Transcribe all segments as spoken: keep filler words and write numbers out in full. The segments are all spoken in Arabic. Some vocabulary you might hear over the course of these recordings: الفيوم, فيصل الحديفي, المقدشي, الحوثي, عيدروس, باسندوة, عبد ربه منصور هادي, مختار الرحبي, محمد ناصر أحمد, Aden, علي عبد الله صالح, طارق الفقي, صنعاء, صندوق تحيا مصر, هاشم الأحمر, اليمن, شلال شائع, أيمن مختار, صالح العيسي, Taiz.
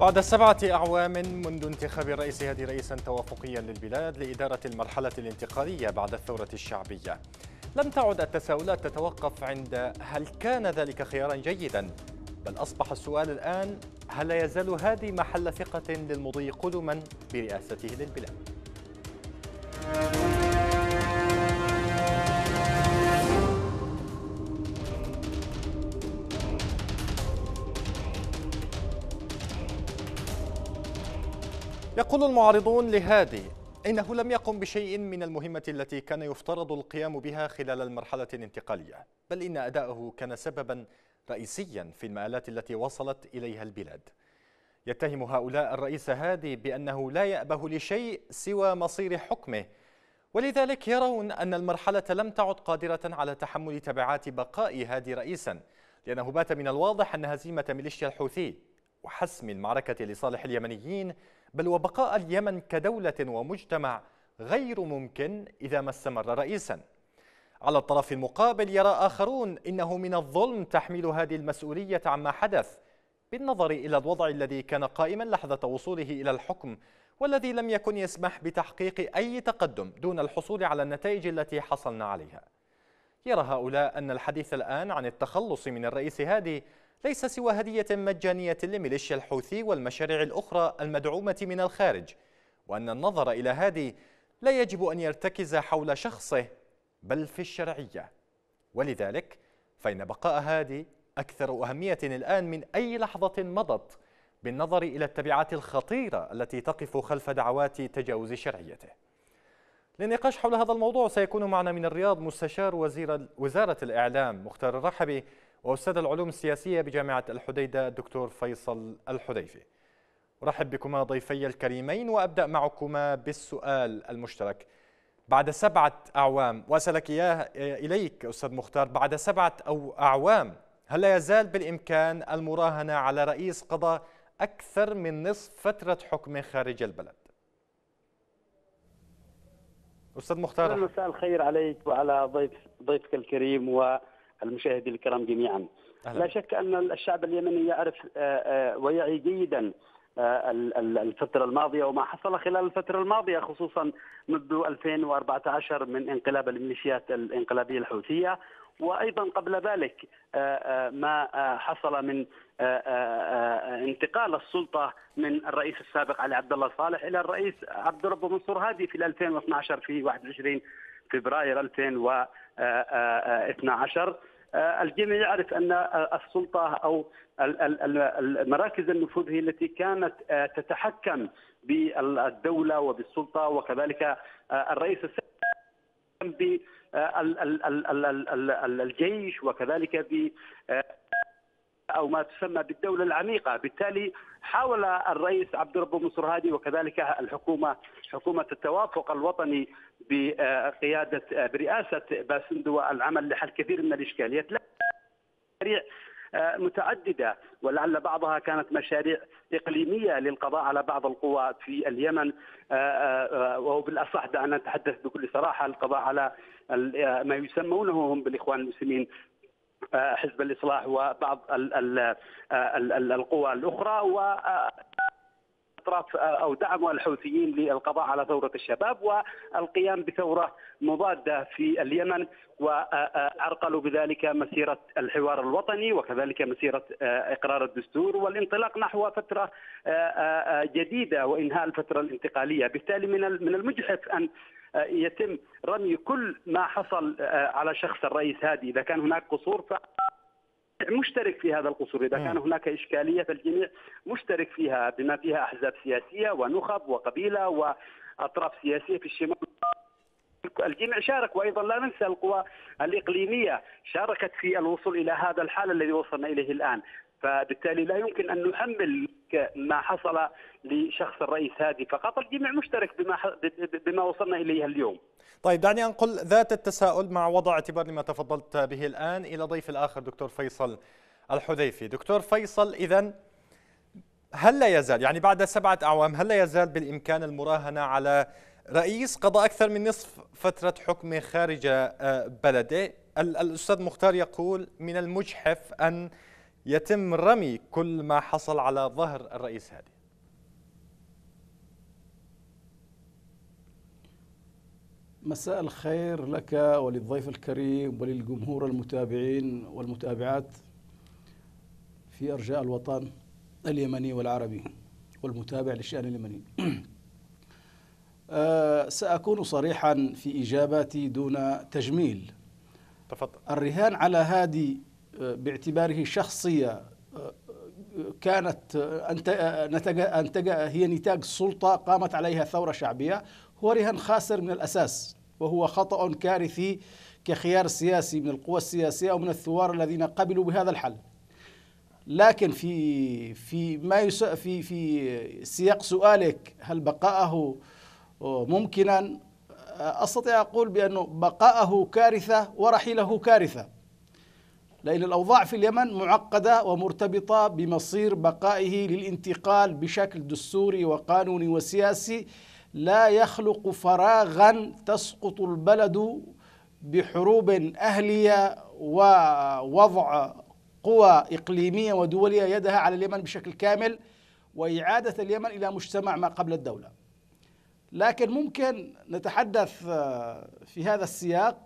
بعد سبعة أعوام منذ انتخاب الرئيس هادي رئيسا توافقيا للبلاد لإدارة المرحلة الانتقالية بعد الثورة الشعبية، لم تعد التساؤلات تتوقف عند هل كان ذلك خيارا جيدا، بل أصبح السؤال الآن هل لا يزال هادي محل ثقة للمضي قدما برئاسته للبلاد؟ يقول المعارضون لهادي إنه لم يقم بشيء من المهمة التي كان يفترض القيام بها خلال المرحلة الانتقالية، بل إن أداءه كان سببا رئيسيا في المآلات التي وصلت إليها البلاد. يتهم هؤلاء الرئيس هادي بأنه لا يأبه لشيء سوى مصير حكمه، ولذلك يرون أن المرحلة لم تعد قادرة على تحمل تبعات بقاء هادي رئيسا، لأنه بات من الواضح أن هزيمة ميليشيا الحوثي وحسم المعركة لصالح اليمنيين، بل وبقاء اليمن كدولة ومجتمع غير ممكن إذا ما استمر رئيسا. على الطرف المقابل يرى آخرون إنه من الظلم تحميل هذه المسؤولية عما حدث، بالنظر إلى الوضع الذي كان قائما لحظة وصوله إلى الحكم، والذي لم يكن يسمح بتحقيق أي تقدم دون الحصول على النتائج التي حصلنا عليها. يرى هؤلاء أن الحديث الآن عن التخلص من الرئيس هادي ليس سوى هدية مجانية لميليشيا الحوثي والمشاريع الأخرى المدعومة من الخارج، وأن النظر إلى هادي لا يجب أن يرتكز حول شخصه بل في الشرعية. ولذلك فإن بقاء هادي أكثر أهمية الآن من أي لحظة مضت، بالنظر إلى التبعات الخطيرة التي تقف خلف دعوات تجاوز شرعيته. للنقاش حول هذا الموضوع سيكون معنا من الرياض مستشار وزير وزارة الإعلام مختار الرحبي، وأستاذ العلوم السياسية بجامعة الحديدة الدكتور فيصل الحديفي. أرحب بكما ضيفي الكريمين وأبدأ معكما بالسؤال المشترك. بعد سبعة أعوام، وأسألك إياه إليك أستاذ مختار، بعد سبعة أو أعوام هل لا يزال بالإمكان المراهنة على رئيس قضى أكثر من نصف فترة حكمه خارج البلد؟ أستاذ مختار، مساء الخير عليك وعلى ضيف ضيفك الكريم و المشاهدين الكرام جميعا. أهلا. لا شك أن الشعب اليمني يعرف ويعي جيدا الفترة الماضية وما حصل خلال الفترة الماضية، خصوصا منذ ألفين وأربعة عشر من انقلاب الميليشيات الانقلابية الحوثية، وأيضا قبل ذلك ما حصل من انتقال السلطة من الرئيس السابق علي عبد الله صالح إلى الرئيس عبد ربه منصور هادي في ألفين واثني عشر في واحد وعشرين فبراير ألفين واثني عشر. الجميع يعرف أن السلطة أو المراكز النفوذ هي التي كانت تتحكم بالدولة وبالسلطة، وكذلك الرئيس السابق بالجيش وكذلك ب أو ما تسمى بالدولة العميقة. بالتالي حاول الرئيس عبد ربه منصور هادي وكذلك الحكومة حكومة التوافق الوطني بقيادة برئاسة باسندوة العمل لحل كثير من الإشكاليات، مشاريع متعددة ولعل بعضها كانت مشاريع إقليمية للقضاء على بعض القوى في اليمن، وبالأصح دعنا نتحدث بكل صراحة القضاء على ما يسمونه هم بالإخوان المسلمين حزب الإصلاح وبعض ال ال ال ال القوى الأخرى، وأطراف أو دعم الحوثيين للقضاء على ثورة الشباب والقيام بثورة مضادة في اليمن، وعرقلوا بذلك مسيرة الحوار الوطني وكذلك مسيرة إقرار الدستور والانطلاق نحو فترة جديدة وإنهاء الفترة الانتقالية. بالتالي من المجحف أن يتم رمي كل ما حصل على شخص الرئيس هادي. إذا كان هناك قصور ف مشترك في هذا القصور، إذا كان هناك إشكالية فالجميع مشترك فيها، بما فيها أحزاب سياسية ونخب وقبيلة وأطراف سياسية في الشمال، الجميع شارك. وأيضا لا ننسى القوى الإقليمية شاركت في الوصول إلى هذا الحال الذي وصلنا إليه الآن. فبالتالي لا يمكن أن نحمل ما حصل لشخص الرئيس هادي فقط، الجميع مشترك بما بما وصلنا إليه اليوم. طيب دعني أنقل ذات التساؤل مع وضع اعتبار لما تفضلت به الآن إلى ضيف الآخر دكتور فيصل الحديفي. دكتور فيصل، إذن هل لا يزال يعني بعد سبعة أعوام هل لا يزال بالإمكان المراهنة على رئيس قضى أكثر من نصف فترة حكمه خارج بلده؟ الأستاذ مختار يقول من المجحف أن يتم رمي كل ما حصل على ظهر الرئيس هادي. مساء الخير لك وللضيف الكريم وللجمهور المتابعين والمتابعات في أرجاء الوطن اليمني والعربي والمتابع للشأن اليمني. أه سأكون صريحا في إجاباتي دون تجميل. تفضل. الرهان على هادي باعتباره شخصية كانت أنتج هي نتاج سلطة قامت عليها ثورة شعبية هو رهان خاسر من الأساس، وهو خطأ كارثي كخيار سياسي من القوى السياسية ومن الثوار الذين قبلوا بهذا الحل. لكن في في ما في في سياق سؤالك هل بقاءه ممكنا؟ أستطيع أقول بأنه بقاءه كارثة ورحيله كارثة، لأن الأوضاع في اليمن معقدة ومرتبطة بمصير بقائه للانتقال بشكل دستوري وقانوني وسياسي لا يخلق فراغا تسقط البلد بحروب أهلية ووضع قوى إقليمية ودولية يدها على اليمن بشكل كامل وإعادة اليمن إلى مجتمع ما قبل الدولة. لكن ممكن نتحدث في هذا السياق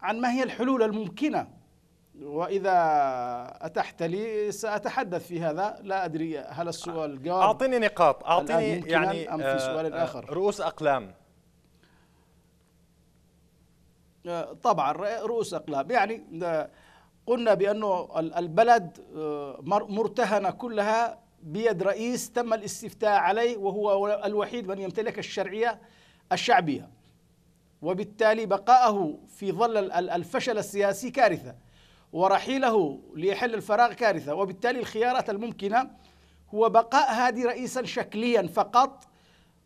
عن ما هي الحلول الممكنة، وإذا أتحت لي سأتحدث في هذا. لا أدري هل السؤال جواب. أعطيني نقاط، أعطيني يعني أم في سؤال آخر. رؤوس أقلام. طبعا رؤوس أقلام، يعني قلنا بأنه البلد مرتهنة كلها بيد رئيس تم الاستفتاء عليه وهو الوحيد من يمتلك الشرعية الشعبية، وبالتالي بقاءه في ظل الفشل السياسي كارثة ورحيله ليحل الفراغ كارثة، وبالتالي الخيارات الممكنة هو بقاء هادي رئيسا شكليا فقط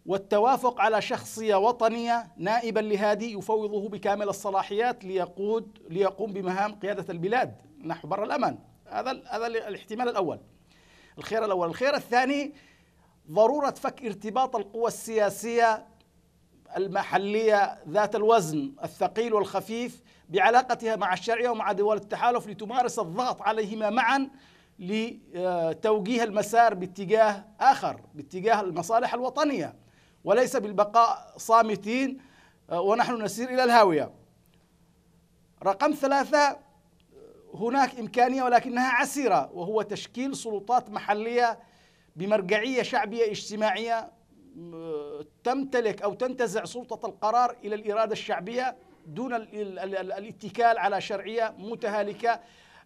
والتوافق على شخصية وطنية نائبا لهادي يفوضه بكامل الصلاحيات ليقود ليقوم بمهام قيادة البلاد نحو بر الأمان. هذا هذا الاحتمال الأول، الخيار الأول. الخيار الثاني ضرورة فك ارتباط القوى السياسية المحلية ذات الوزن الثقيل والخفيف بعلاقتها مع الشرعية ومع دول التحالف لتمارس الضغط عليهما معا لتوجيه المسار باتجاه آخر، باتجاه المصالح الوطنية، وليس بالبقاء صامتين ونحن نسير إلى الهاوية. رقم ثلاثة، هناك إمكانية ولكنها عسيرة، وهو تشكيل سلطات محلية بمرجعية شعبية اجتماعية تمتلك أو تنتزع سلطة القرار إلى الإرادة الشعبية دون الاتكال على شرعية متهالكة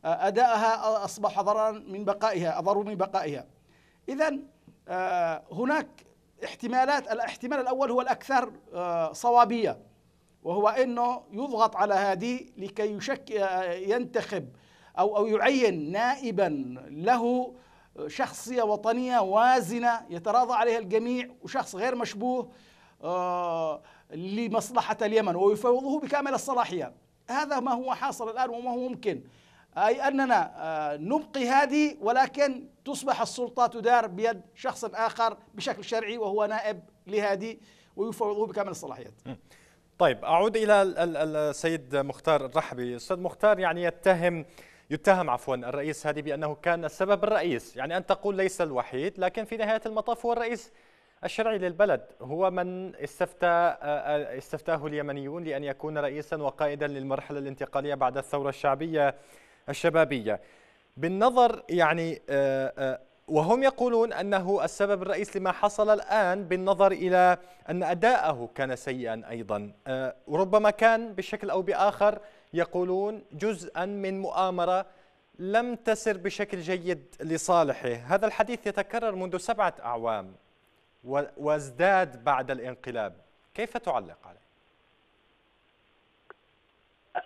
أداءها أصبح ضررا من بقائها، أضر من بقائها. إذن هناك احتمالات. الاحتمال الأول هو الأكثر صوابية، وهو أنه يضغط على هادي لكي يشكل ينتخب أو أو يعين نائبا له شخصية وطنية وازنة يتراضى عليها الجميع وشخص غير مشبوه لمصلحة اليمن ويفوضه بكامل الصلاحية. هذا ما هو حاصل الآن وما هو ممكن، أي أننا نبقي هادي ولكن تصبح السلطة تدار بيد شخص آخر بشكل شرعي وهو نائب لهادي ويفوضه بكامل الصلاحيات. طيب أعود إلى السيد مختار الرحبي. السيد مختار يعني يتهم يتهم عفوا الرئيس هادي بأنه كان السبب الرئيس، يعني أن تقول ليس الوحيد، لكن في نهاية المطاف هو الرئيس الشرعي للبلد، هو من استفتى استفتاه اليمنيون لأن يكون رئيسا وقائدا للمرحلة الانتقالية بعد الثورة الشعبية الشبابية. بالنظر يعني وهم يقولون أنه السبب الرئيس لما حصل الآن، بالنظر إلى أن أداءه كان سيئا أيضا، وربما كان بشكل أو بآخر يقولون جزءا من مؤامرة لم تسر بشكل جيد لصالحه. هذا الحديث يتكرر منذ سبعة أعوام وازداد بعد الانقلاب، كيف تعلق عليه؟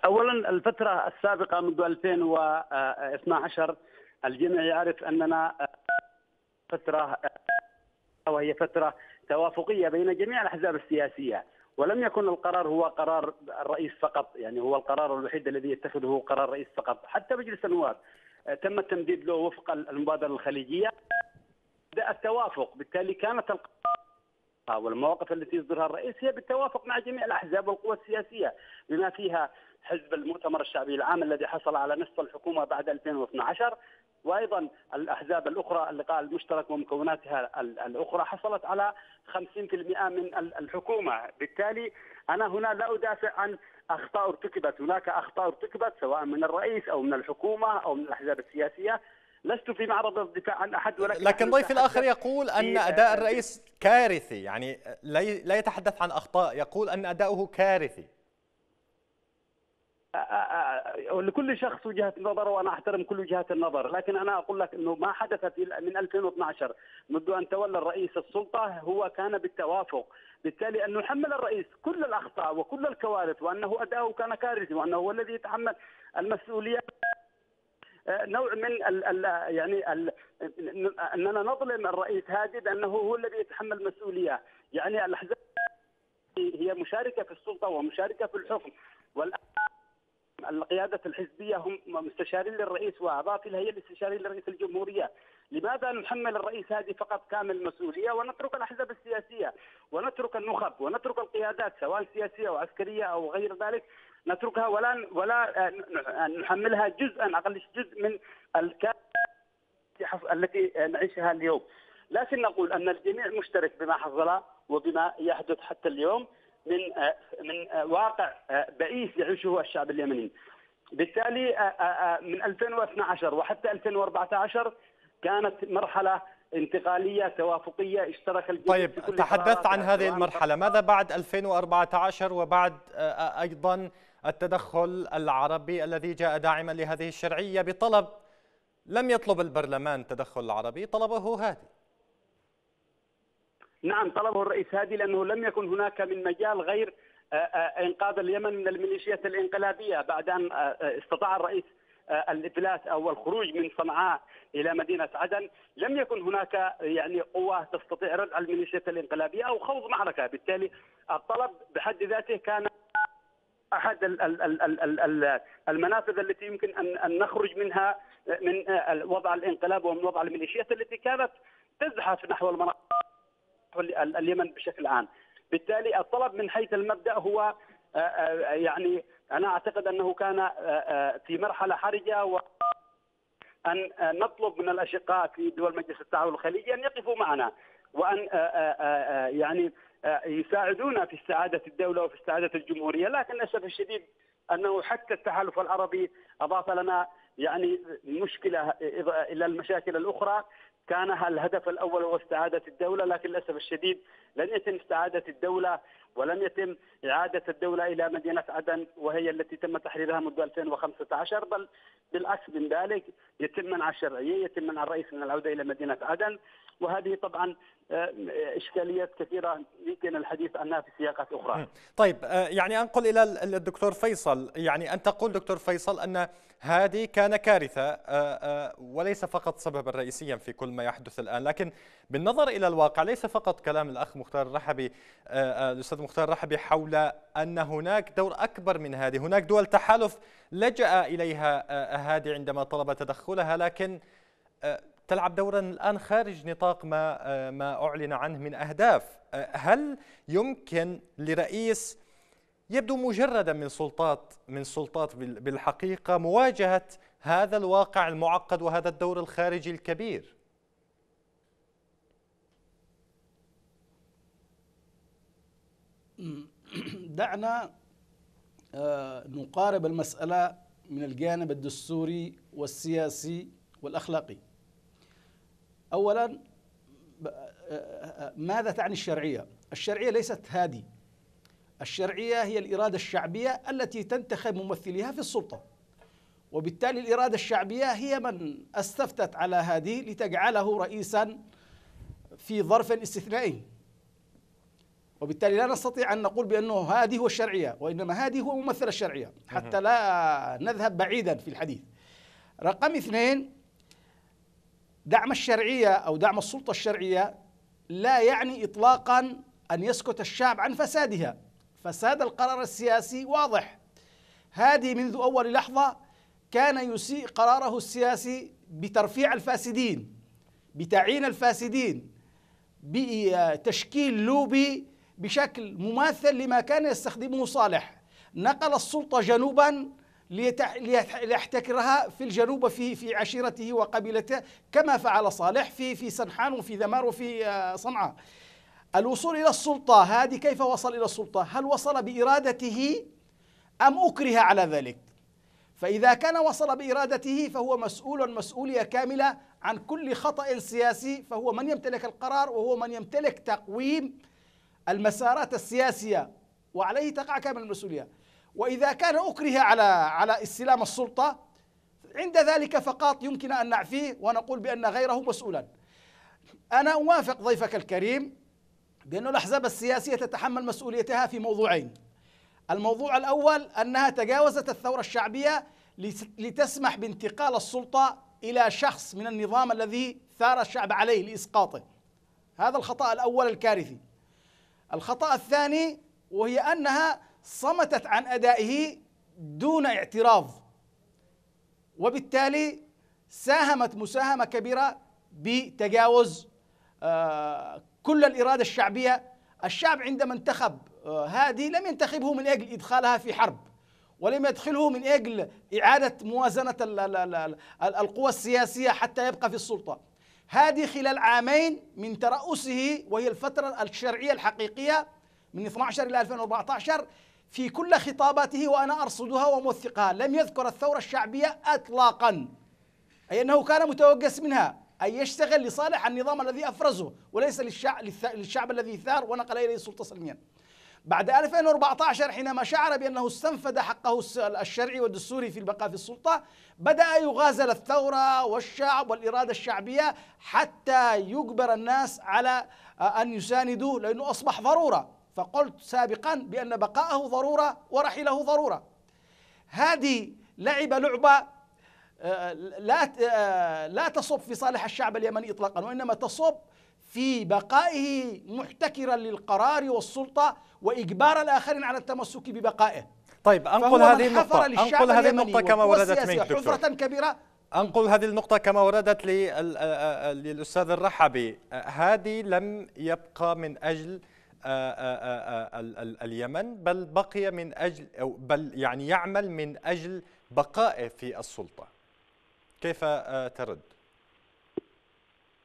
أولا الفترة السابقة منذ ألفين واثني عشر الجميع يعرف أننا فترة وهي فترة توافقية بين جميع الأحزاب السياسية، ولم يكن القرار هو قرار الرئيس فقط، يعني هو القرار الوحيد الذي يتخذه قرار الرئيس فقط. حتى مجلس النواب تم التمديد له وفق المبادرة الخليجية التوافق، بالتالي كانت والمواقف التي يصدرها الرئيس هي بالتوافق مع جميع الأحزاب والقوى السياسية بما فيها حزب المؤتمر الشعبي العام الذي حصل على نصف الحكومة بعد ألفين واثني عشر، وأيضا الأحزاب الأخرى اللقاء المشترك ومكوناتها الأخرى حصلت على خمسين بالمئة من الحكومة. بالتالي أنا هنا لا أدافع عن أخطاء ارتكبت، هناك أخطاء ارتكبت سواء من الرئيس أو من الحكومة أو من الأحزاب السياسية، لست في معرض الدفاع عن أحد. ولكن لكن ضيف الآخر يقول أن أداء الرئيس كارثي، يعني لا يتحدث عن أخطاء، يقول أن أداؤه كارثي. لكل شخص وجهة نظر وأنا أحترم كل وجهات النظر، لكن أنا أقول لك أنه ما حدث من ألفين واثني عشر منذ أن تولى الرئيس السلطة هو كان بالتوافق. بالتالي أن نحمل الرئيس كل الأخطاء وكل الكوارث وأنه أداؤه كان كارثي وأنه هو الذي يتحمل المسؤولية، نوع من ال يعني ال أننا نظلم الرئيس هادي بأنه هو الذي يتحمل المسؤولية. يعني الأحزاب هي مشاركة في السلطة ومشاركة في الحكم، والآن القيادة الحزبية هم مستشارين للرئيس وأعضاء في الهيئة الاستشارية لرئيس الجمهورية. لماذا نحمل الرئيس هادي فقط كامل المسؤولية ونترك الأحزاب السياسية ونترك النخب ونترك القيادات سواء سياسية أو عسكرية أو غير ذلك، نتركها ولا ولا نحملها جزءا أقل جزء من الكارثة التي نعيشها اليوم. لكن نقول أن الجميع مشترك بما حصل وبما يحدث حتى اليوم من من واقع بئيس يعيشه الشعب اليمني. بالتالي من ألفين واثني عشر وحتى ألفين وأربعة عشر كانت مرحلة انتقالية توافقية اشترك الجميع. طيب تحدثت عن هذه المرحلة، ماذا بعد ألفين وأربعة عشر وبعد أيضا التدخل العربي الذي جاء داعما لهذه الشرعية بطلب لم يطلب البرلمان التدخل العربي، طلبه هادي؟ نعم طلبه الرئيس هادي لأنه لم يكن هناك من مجال غير إنقاذ اليمن من الميليشيات الانقلابية. بعد أن استطاع الرئيس الإفلاس أو الخروج من صنعاء إلى مدينة عدن لم يكن هناك يعني قوة تستطيع ردع الميليشيات الانقلابية أو خوض معركة. بالتالي الطلب بحد ذاته كان أحد المنافذ التي يمكن أن نخرج منها من وضع الانقلاب ومن وضع الميليشيات التي كانت تزحف نحو المناطق اليمن بشكل عام. بالتالي الطلب من حيث المبدأ هو يعني أنا أعتقد أنه كان في مرحلة حرجة، وأن نطلب من الأشقاء في دول مجلس التعاون الخليجي أن يقفوا معنا وأن يعني يساعدونا في استعادة الدولة وفي استعادة الجمهورية. لكن للأسف الشديد أنه حتى التحالف العربي أضاف لنا يعني مشكلة إلى المشاكل الأخرى. كان الهدف الأول هو استعادة الدولة، لكن للأسف الشديد لن يتم استعادة الدولة ولم يتم إعادة الدولة إلى مدينة عدن وهي التي تم تحريرها منذ ألفين وخمسة عشر، بل بالعكس من ذلك يتم منع الشرعية، يتم منع الرئيس من العودة إلى مدينة عدن، وهذه طبعا إشكاليات كثيرة يمكن الحديث عنها في سياقات أخرى. طيب يعني أنقل إلى الدكتور فيصل، يعني أن تقول دكتور فيصل أن هادي كان كارثة وليس فقط سببا رئيسيا في كل ما يحدث الآن، لكن بالنظر إلى الواقع ليس فقط كلام الأخ مختار الرحبي الأستاذ مختار الرحبي حول أن هناك دور أكبر من هادي، هناك دول تحالف لجأ إليها هادي عندما طلب تدخلها، لكن تلعب دورا الآن خارج نطاق ما ما أعلن عنه من أهداف. هل يمكن لرئيس يبدو مجردا من سلطات من سلطات بالحقيقة مواجهة هذا الواقع المعقد وهذا الدور الخارجي الكبير؟ دعنا نقارب المسألة من الجانب الدستوري والسياسي والأخلاقي. أولا ماذا تعني الشرعية؟ الشرعية ليست هادي، الشرعية هي الإرادة الشعبية التي تنتخب ممثليها في السلطة، وبالتالي الإرادة الشعبية هي من استفتت على هادي لتجعله رئيسا في ظرف استثنائي، وبالتالي لا نستطيع أن نقول بأنه هادي هو الشرعية، وإنما هادي هو ممثل الشرعية حتى لا نذهب بعيدا في الحديث. رقم اثنين، دعم الشرعية أو دعم السلطة الشرعية لا يعني إطلاقا أن يسكت الشعب عن فسادها، فساد القرار السياسي واضح، هادي منذ أول لحظة كان يسيء قراره السياسي بترفيع الفاسدين، بتعيين الفاسدين، بتشكيل لوبي بشكل مماثل لما كان يستخدمه صالح. نقل السلطة جنوبا ليحتكرها في الجنوب في في عشيرته وقبيلته، كما فعل صالح في في سنحان وفي ذمار وفي صنعاء. الوصول إلى السلطة، هادي كيف وصل إلى السلطة؟ هل وصل بإرادته أم أكره على ذلك؟ فإذا كان وصل بإرادته فهو مسؤول مسؤولية كاملة عن كل خطأ سياسي، فهو من يمتلك القرار وهو من يمتلك تقويم المسارات السياسية وعليه تقع كامل المسؤولية. وإذا كان أكره على على استلام السلطة عند ذلك فقط يمكن أن نعفيه ونقول بأن غيره مسؤولا. أنا أوافق ضيفك الكريم بأن الأحزاب السياسية تتحمل مسؤوليتها في موضوعين. الموضوع الأول أنها تجاوزت الثورة الشعبية لتسمح بانتقال السلطة إلى شخص من النظام الذي ثار الشعب عليه لإسقاطه. هذا الخطأ الأول الكارثي. الخطأ الثاني وهي أنها صمتت عن أدائه دون اعتراض، وبالتالي ساهمت مساهمة كبيرة بتجاوز كل الإرادة الشعبية. الشعب عندما انتخب هادي لم ينتخبه من أجل إدخالها في حرب، ولم يدخله من أجل إعادة موازنة القوى السياسية حتى يبقى في السلطة. هادي خلال عامين من ترأسه، وهي الفترة الشرعية الحقيقية من اثني عشر إلى ألفين وأربعة عشر، في كل خطاباته وأنا أرصدها وموثقها لم يذكر الثورة الشعبية أطلاقا، أي أنه كان متوجس منها، أي يشتغل لصالح النظام الذي أفرزه وليس للشعب, للشعب الذي ثار ونقل إليه السلطة سلميا. بعد ألفين وأربعة عشر حينما شعر بأنه استنفذ حقه الشرعي والدستوري في البقاء في السلطة، بدأ يغازل الثورة والشعب والإرادة الشعبية حتى يجبر الناس على أن يساندوه، لأنه أصبح ضرورة. فقلت سابقا بأن بقاءه ضرورة ورحيله ضرورة. هذه لعب لعبة لا لا تصب في صالح الشعب اليمني إطلاقا، وإنما تصب في بقائه محتكرا للقرار والسلطة وإجبار الآخرين على التمسك ببقائه. طيب أنقل هذه النقطة، أنقل هذه النقطة كما وردت منك دكتور، حفرة كبيرة. أنقل هذه النقطة كما وردت للأستاذ الرحبي، هادي لم يبقى من أجل اليمن، بل بقي من أجل أو بل يعني يعمل من أجل بقائه في السلطة. كيف ترد؟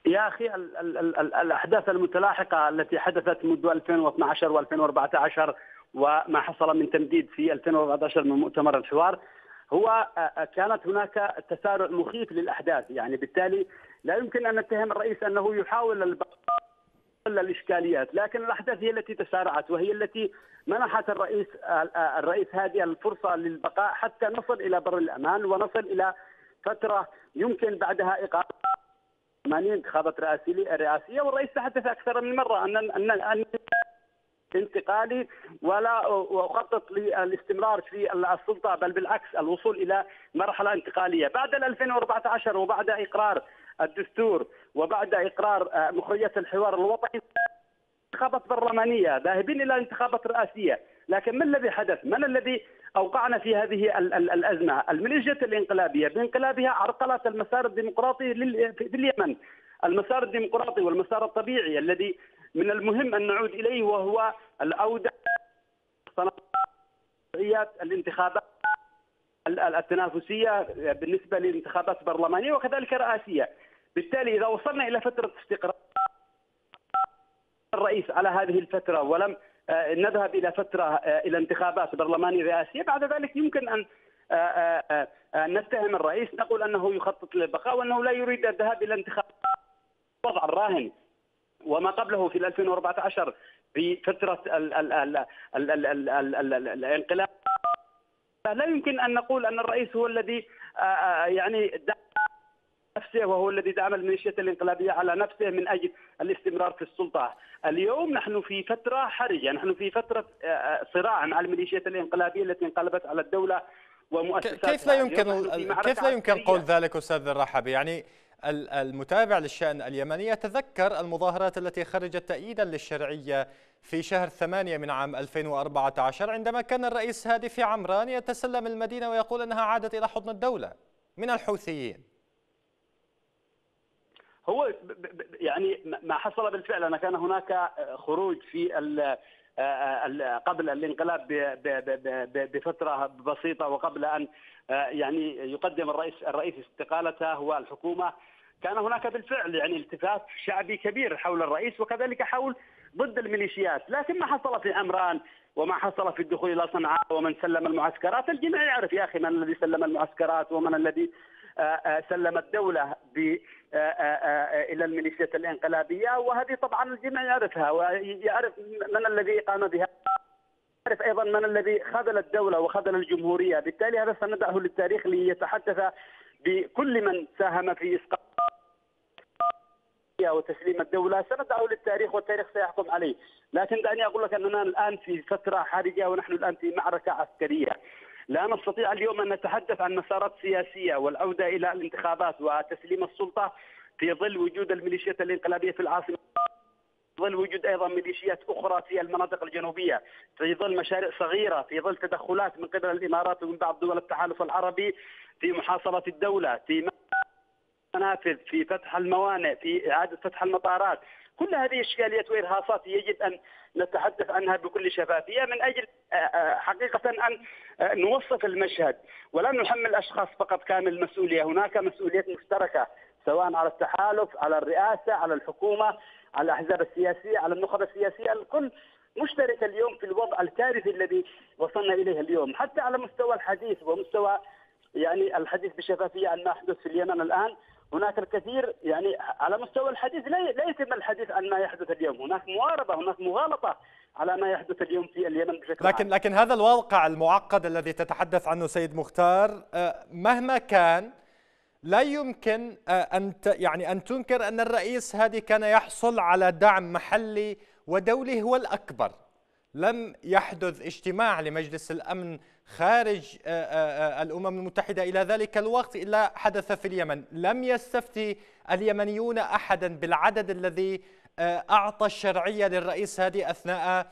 يا أخي ال ال ال الأحداث المتلاحقة التي حدثت منذ ألفين واثني عشر وألفين وأربعة عشر وما حصل من تمديد في ألفين وأربعة عشر من مؤتمر الحوار، هو كانت هناك تسارع مخيف للأحداث، يعني بالتالي لا يمكن أن نتهم الرئيس أنه يحاول البقاء الإشكاليات، لكن الأحداث هي التي تسارعت وهي التي منحت الرئيس الرئيس هادي الفرصة للبقاء حتى نصل إلى بر الأمان ونصل إلى فترة يمكن بعدها إقامة انتخابات رئاسية. والرئيس تحدث أكثر من مرة أن أن أن انتقالي ولا وأخطط للاستمرار في السلطة، بل بالعكس الوصول إلى مرحلة انتقالية. بعد ألفين وأربعة عشر وبعد إقرار الدستور وبعد إقرار مخرجات الحوار الوطني انتخابات برلمانية ذاهبين إلى انتخابات رئاسية، لكن ما الذي حدث؟ من الذي أوقعنا في هذه الأزمة؟ الميليشيا الانقلابية بانقلابها عرقلت المسار الديمقراطي في اليمن، المسار الديمقراطي والمسار الطبيعي الذي من المهم أن نعود إليه، وهو العودة الانتخابات التنافسية بالنسبة للانتخابات برلمانية وكذلك رئاسية. بالتالي إذا وصلنا إلى فترة استقرار الرئيس على هذه الفترة ولم نذهب إلى فترة إلى انتخابات برلمانية رئاسية، بعد ذلك يمكن أن نتهم الرئيس، نقول أنه يخطط للبقاء وأنه لا يريد الذهاب إلى انتخابات. الوضع الراهن وما قبله في ألفين وأربعة عشر في فترة الانقلاب لا يمكن أن نقول أن الرئيس هو الذي يعني دعم نفسه وهو الذي دعم الميليشيات الانقلابية على نفسه من أجل الاستمرار في السلطة. اليوم نحن في فترة حرجة، نحن في فترة صراع مع الميليشيات الانقلابية التي انقلبت على الدولة ومؤسساتها. كيف لا يمكن كيف لا يمكن قول ذلك أستاذ الرحبي؟ يعني المتابع للشأن اليمني يتذكر المظاهرات التي خرجت تأييدا للشرعية في شهر ثمانية من عام ألفين وأربعة عشر، عندما كان الرئيس هادي في عمران يتسلم المدينة ويقول أنها عادت إلى حضن الدولة من الحوثيين. هو يعني ما حصل بالفعل أن كان هناك خروج في قبل الانقلاب بفترة بسيطة، وقبل أن يعني يقدم الرئيس الرئيس استقالته والحكومة، كان هناك بالفعل يعني التفاف شعبي كبير حول الرئيس وكذلك حول ضد الميليشيات، لكن ما حصل في عمران وما حصل في الدخول إلى صنعاء ومن سلم المعسكرات، الجميع يعرف يا أخي من الذي سلم المعسكرات ومن الذي سلم الدولة إلى الميليشيات الانقلابية، وهذه طبعا الجميع يعرفها ويعرف من الذي قام بها، يعرف أيضا من الذي خذل الدولة وخذل الجمهورية. بالتالي هذا سندعه للتاريخ ليتحدث بكل من ساهم في إسقاط وتسليم الدولة، سندعه للتاريخ والتاريخ سيحكم عليه. لكن دعني أقول لك أننا الآن في فترة حرجة ونحن الآن في معركة عسكرية، لا نستطيع اليوم أن نتحدث عن مسارات سياسية والعودة إلى الانتخابات وتسليم السلطة في ظل وجود الميليشيات الانقلابية في العاصمة، في ظل وجود أيضا ميليشيات أخرى في المناطق الجنوبية، في ظل مشاريع صغيرة، في ظل تدخلات من قبل الإمارات ومن بعض دول التحالف العربي في محاصرة الدولة، في منافذ، في فتح الموانئ، في إعادة فتح المطارات. كل هذه الإشكاليات وإرهاصات يجب أن نتحدث عنها بكل شفافية من أجل حقيقة أن نوصف المشهد ولا نحمل الأشخاص فقط كامل المسؤولية. هناك مسؤوليات مشتركة سواء على التحالف، على الرئاسة، على الحكومة، على الأحزاب السياسية، على النخب السياسية، الكل مشترك اليوم في الوضع الكارثي الذي وصلنا إليه اليوم، حتى على مستوى الحديث ومستوى يعني الحديث بشفافية عن ما يحدث في اليمن الآن. هناك الكثير يعني على مستوى الحديث لا لا يتم الحديث عن ما يحدث اليوم، هناك مواربة، هناك مغالطة على ما يحدث اليوم في اليمن بشكل لكن عام. لكن هذا الواقع المعقد الذي تتحدث عنه سيد مختار مهما كان لا يمكن ان يعني ان تنكر ان الرئيس هادي كان يحصل على دعم محلي ودولي هو الأكبر. لم يحدث اجتماع لمجلس الأمن خارج الأمم المتحدة إلى ذلك الوقت إلا حدث في اليمن. لم يستفتي اليمنيون أحدا بالعدد الذي أعطى الشرعية للرئيس هادي أثناء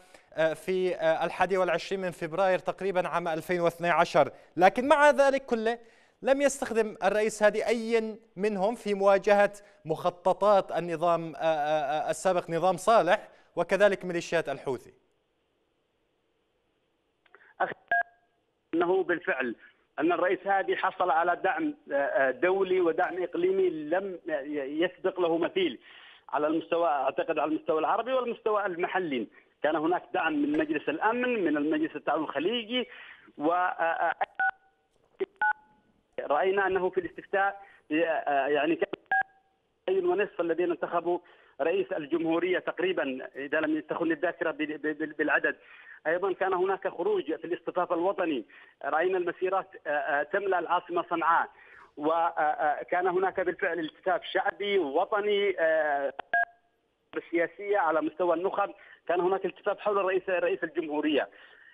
في الحادي والعشرين من فبراير تقريبا عام ألفين واثني عشر، لكن مع ذلك كله لم يستخدم الرئيس هادي أي منهم في مواجهة مخططات النظام السابق نظام صالح وكذلك ميليشيات الحوثي. أنه بالفعل أن الرئيس هادي حصل على دعم دولي ودعم إقليمي لم يسبق له مثيل على المستوى، أعتقد على المستوى العربي والمستوى المحلي. كان هناك دعم من مجلس الأمن، من المجلس التعاون الخليجي، ورأينا أنه في الاستفتاء يعني كان ونصف الذين انتخبوا رئيس الجمهورية تقريبا إذا لم تخن الذاكرة بالعدد. أيضا كان هناك خروج في الاصطفاف الوطني، رأينا المسيرات تملأ العاصمة صنعاء، وكان هناك بالفعل التفاف شعبي ووطني السياسية على مستوى النخب، كان هناك التفاف حول الرئيس رئيس الجمهورية.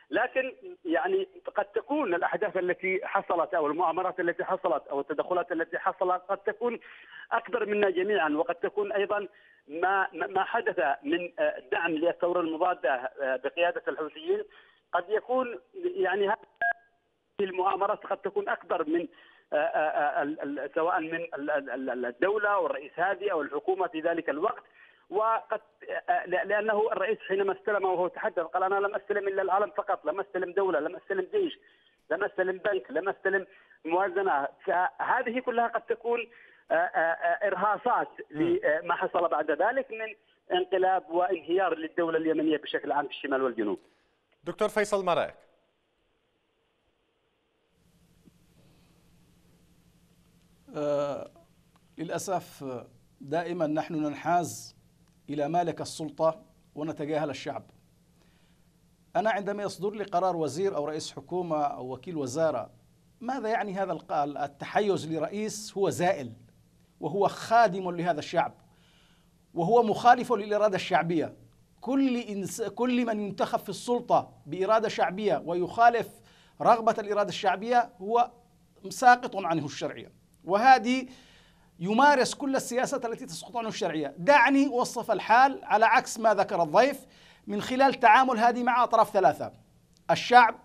لكن يعني قد تكون الأحداث التي حصلت أو المؤامرات التي حصلت أو التدخلات التي حصلت قد تكون أكبر منا جميعا، وقد تكون أيضا ما ما حدث من دعم للثورة المضادة بقيادة الحوثيين قد يكون يعني هذه المؤامرات قد تكون أكبر من سواء من الدولة أو الرئيس هادي أو الحكومة في ذلك الوقت. وقد لأنه الرئيس حينما استلم وهو تحدث قال أنا لم أستلم إلا العلم فقط، لم أستلم دولة، لم أستلم جيش، لم أستلم بنك، لم أستلم موازنة. فهذه كلها قد تكون إرهاصات لما حصل بعد ذلك من انقلاب وانهيار للدولة اليمنية بشكل عام في الشمال والجنوب. دكتور فيصل ما رأيك؟ آه للأسف دائما نحن ننحاز إلى مالك السلطة ونتجاهل الشعب. أنا عندما يصدر لي قرار وزير أو رئيس حكومة أو وكيل وزارة، ماذا يعني هذا التحيز لرئيس هو زائل وهو خادم لهذا الشعب وهو مخالف للإرادة الشعبية؟ كل إنس... كل من ينتخب في السلطة بإرادة شعبية ويخالف رغبة الإرادة الشعبية هو ساقط عنه الشرعية، وهذه يمارس كل السياسات التي تسقط عنه الشرعية. دعني أوصف الحال على عكس ما ذكر الضيف من خلال تعامل هذه مع أطراف ثلاثة: الشعب،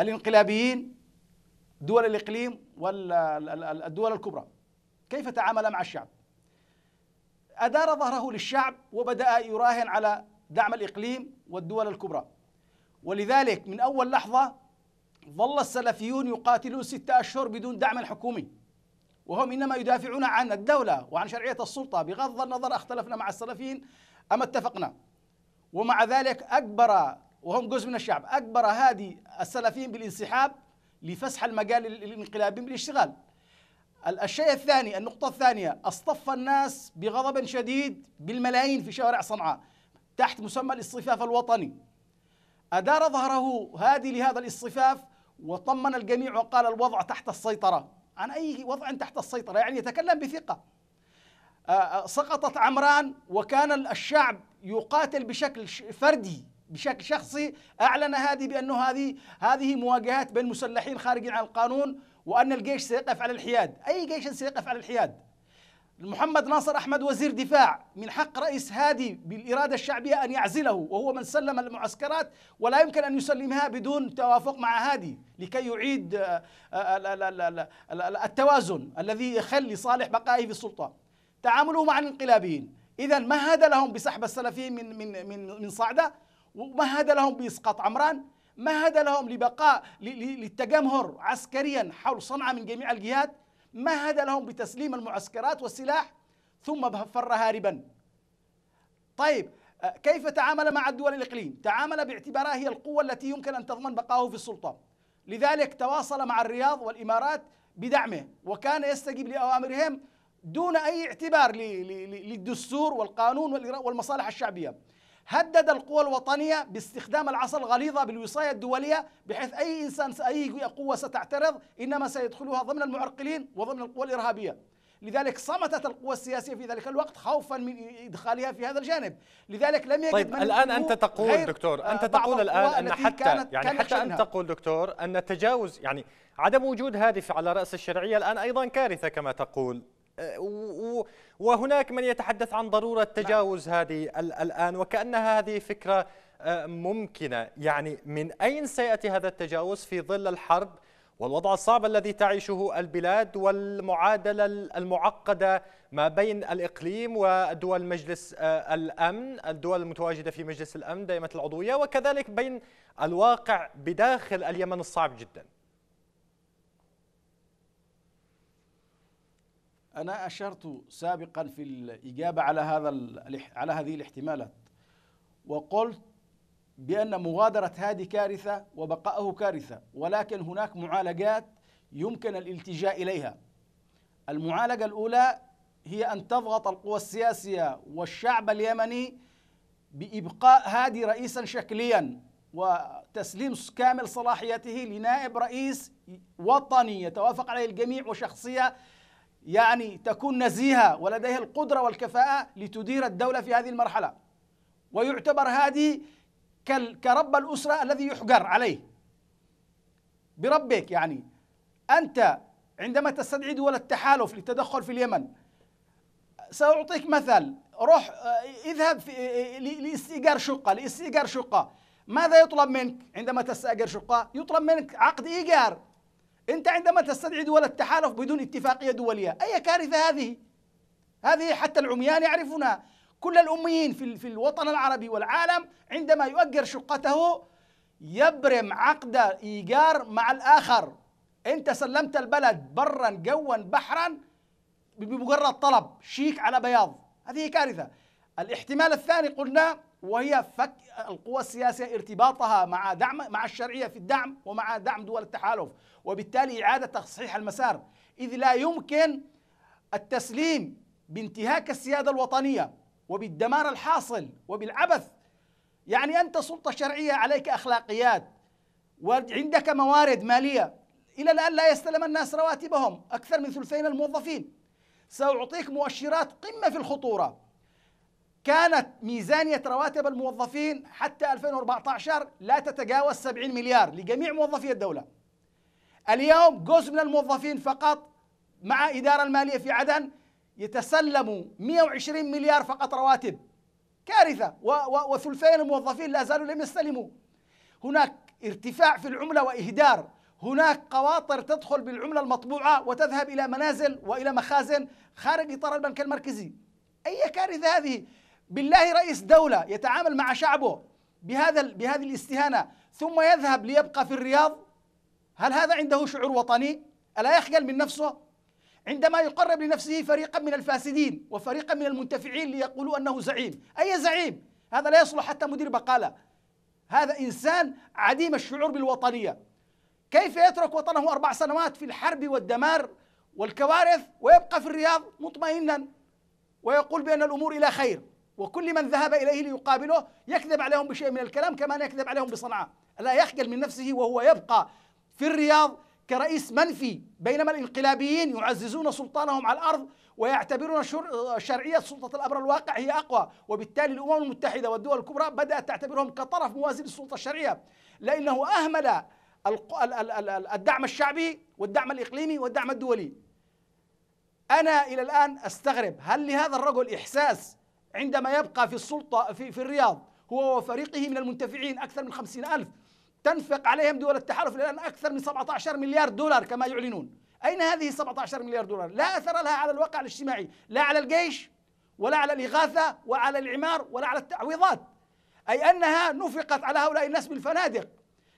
الانقلابيين، دول الإقليم، والدول الكبرى. كيف تعامل مع الشعب؟ أدار ظهره للشعب وبدأ يراهن على دعم الإقليم والدول الكبرى. ولذلك من أول لحظة ظل السلفيون يقاتلون ستة أشهر بدون دعم حكومي، وهم إنما يدافعون عن الدولة وعن شرعية السلطة بغض النظر اختلفنا مع السلفيين أم اتفقنا. ومع ذلك أجبر، وهم جزء من الشعب، أجبر هادي السلفيين بالانسحاب لفسح المجال الانقلابي بالاشتغال. الشيء الثاني، النقطة الثانية، اصطف الناس بغضب شديد بالملايين في شوارع صنعاء تحت مسمى الاصطفاف الوطني. أدار ظهره هادي لهذا الاصطفاف وطمن الجميع وقال الوضع تحت السيطرة، عن أي وضع تحت السيطرة، يعني يتكلم بثقة. سقطت عمران وكان الشعب يقاتل بشكل فردي، بشكل شخصي. أعلن هادي بأنه هذه هذه مواجهات بين مسلحين خارجين عن القانون، وأن الجيش سيقف على الحياد، أي جيش سيقف على الحياد. محمد ناصر أحمد وزير دفاع، من حق رئيس هادي بالإرادة الشعبية أن يعزله، وهو من سلم المعسكرات ولا يمكن أن يسلمها بدون توافق مع هادي لكي يعيد التوازن الذي يخلي صالح بقائه في السلطة. تعامله مع الانقلابيين، إذا مهد لهم بسحب السلفيين من من من من صعدة، ومهد لهم بإسقاط عمران، مهد لهم لبقاء للتجمهر عسكريا حول صنعاء من جميع الجهات، مهد لهم بتسليم المعسكرات والسلاح، ثم فر هاربا. طيب كيف تعامل مع الدول الإقليم؟ تعامل باعتبارها هي القوة التي يمكن أن تضمن بقائه في السلطة، لذلك تواصل مع الرياض والإمارات بدعمه، وكان يستجيب لأوامرهم دون أي اعتبار للدستور والقانون والمصالح الشعبية. هدد القوى الوطنية باستخدام العصا الغليظة بالوصاية الدولية، بحيث أي إنسان أي قوة ستعترض إنما سيدخلها ضمن المعرقلين وضمن القوى الإرهابية. لذلك صمتت القوى السياسية في ذلك الوقت خوفا من إدخالها في هذا الجانب، لذلك لم يجد. طيب من الآن أنت تقول دكتور، أنت تقول الآن أن حتى كانت يعني كانت حتى أنت تقول دكتور أن التجاوز، يعني عدم وجود هادف على رأس الشرعية الآن أيضا كارثة كما تقول، وهناك من يتحدث عن ضرورة تجاوز هذه الآن وكأن هذه فكرة ممكنة. يعني من أين سيأتي هذا التجاوز في ظل الحرب والوضع الصعب الذي تعيشه البلاد والمعادلة المعقدة ما بين الإقليم ودول مجلس الأمن، الدول المتواجدة في مجلس الأمن دائمة العضوية، وكذلك بين الواقع بداخل اليمن الصعب جدا؟ أنا أشرت سابقا في الإجابة على هذا على هذه الاحتمالات، وقلت بأن مغادرة هادي كارثة وبقائه كارثة، ولكن هناك معالجات يمكن الالتجاء إليها. المعالجة الأولى هي أن تضغط القوى السياسية والشعب اليمني بإبقاء هادي رئيسا شكليا وتسليم كامل صلاحيته لنائب رئيس وطني يتوافق عليه الجميع، وشخصية يعني تكون نزيهة ولديها القدرة والكفاءة لتدير الدولة في هذه المرحلة. ويعتبر هادي كرب الأسرة الذي يحجر عليه. بربك، يعني أنت عندما تستدعي دول التحالف للتدخل في اليمن، سأعطيك مثل، روح اذهب لاستئجار شقة، لاستئجار شقة ماذا يطلب منك عندما تستأجر شقة؟ يطلب منك عقد إيجار. أنت عندما تستدعي دول التحالف بدون اتفاقية دولية، أي كارثة هذه؟ هذه حتى العميان يعرفونها، كل الأميين في الوطن العربي والعالم عندما يؤجر شقته يبرم عقد إيجار مع الآخر. أنت سلمت البلد برا جوا بحرا بمجرد طلب شيك على بياض، هذه كارثة. الاحتمال الثاني قلنا، وهي فك القوى السياسية ارتباطها مع دعم مع الشرعية في الدعم ومع دعم دول التحالف، وبالتالي إعادة تصحيح المسار، إذ لا يمكن التسليم بانتهاك السيادة الوطنية وبالدمار الحاصل وبالعبث. يعني أنت سلطة شرعية، عليك أخلاقيات وعندك موارد مالية، إلى الآن لا يستلم الناس رواتبهم، أكثر من ثلثين الموظفين. سأعطيك مؤشرات قمة في الخطورة. كانت ميزانية رواتب الموظفين حتى ألفين وأربعة عشر لا تتجاوز سبعين مليار لجميع موظفي الدولة. اليوم جزء من الموظفين فقط مع إدارة المالية في عدن يتسلموا مئة وعشرين مليار فقط رواتب، كارثة. وثلثين الموظفين لا زالوا لم يستلموا. هناك ارتفاع في العملة وإهدار، هناك قواطر تدخل بالعملة المطبوعة وتذهب إلى منازل وإلى مخازن خارج إطار البنك المركزي، أي كارثة هذه؟ بالله رئيس دولة يتعامل مع شعبه بهذا بهذه الاستهانة ثم يذهب ليبقى في الرياض؟ هل هذا عنده شعور وطني؟ ألا يخجل من نفسه؟ عندما يقرب لنفسه فريقا من الفاسدين وفريقا من المنتفعين ليقولوا أنه زعيم، أي زعيم؟ هذا لا يصلح حتى مدير بقالة. هذا إنسان عديم الشعور بالوطنية. كيف يترك وطنه أربع سنوات في الحرب والدمار والكوارث ويبقى في الرياض مطمئنا ويقول بأن الأمور إلى خير، وكل من ذهب إليه ليقابله يكذب عليهم بشيء من الكلام كما يكذب عليهم بصنعاء؟ ألا يخجل من نفسه وهو يبقى في الرياض كرئيس منفي، بينما الانقلابيين يعززون سلطانهم على الأرض ويعتبرون شرعية سلطة الأمر الواقع هي أقوى، وبالتالي الأمم المتحدة والدول الكبرى بدأت تعتبرهم كطرف موازي للسلطة الشرعية، لأنه أهمل الدعم الشعبي والدعم الإقليمي والدعم الدولي. أنا إلى الآن أستغرب، هل لهذا الرجل إحساس عندما يبقى في السلطة في, في الرياض هو وفريقه من المنتفعين أكثر من خمسين ألف تنفق عليهم دول التحالف الآن أكثر من سبعة عشر مليار دولار كما يعلنون؟ أين هذه سبعة عشر مليار دولار؟ لا أثر لها على الواقع الاجتماعي، لا على الجيش ولا على الإغاثة وعلى الإعمار ولا على التعويضات، أي أنها نفقت على هؤلاء الناس بالفنادق.